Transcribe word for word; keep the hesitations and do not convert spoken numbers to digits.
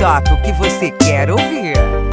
toca o que você quer ouvir.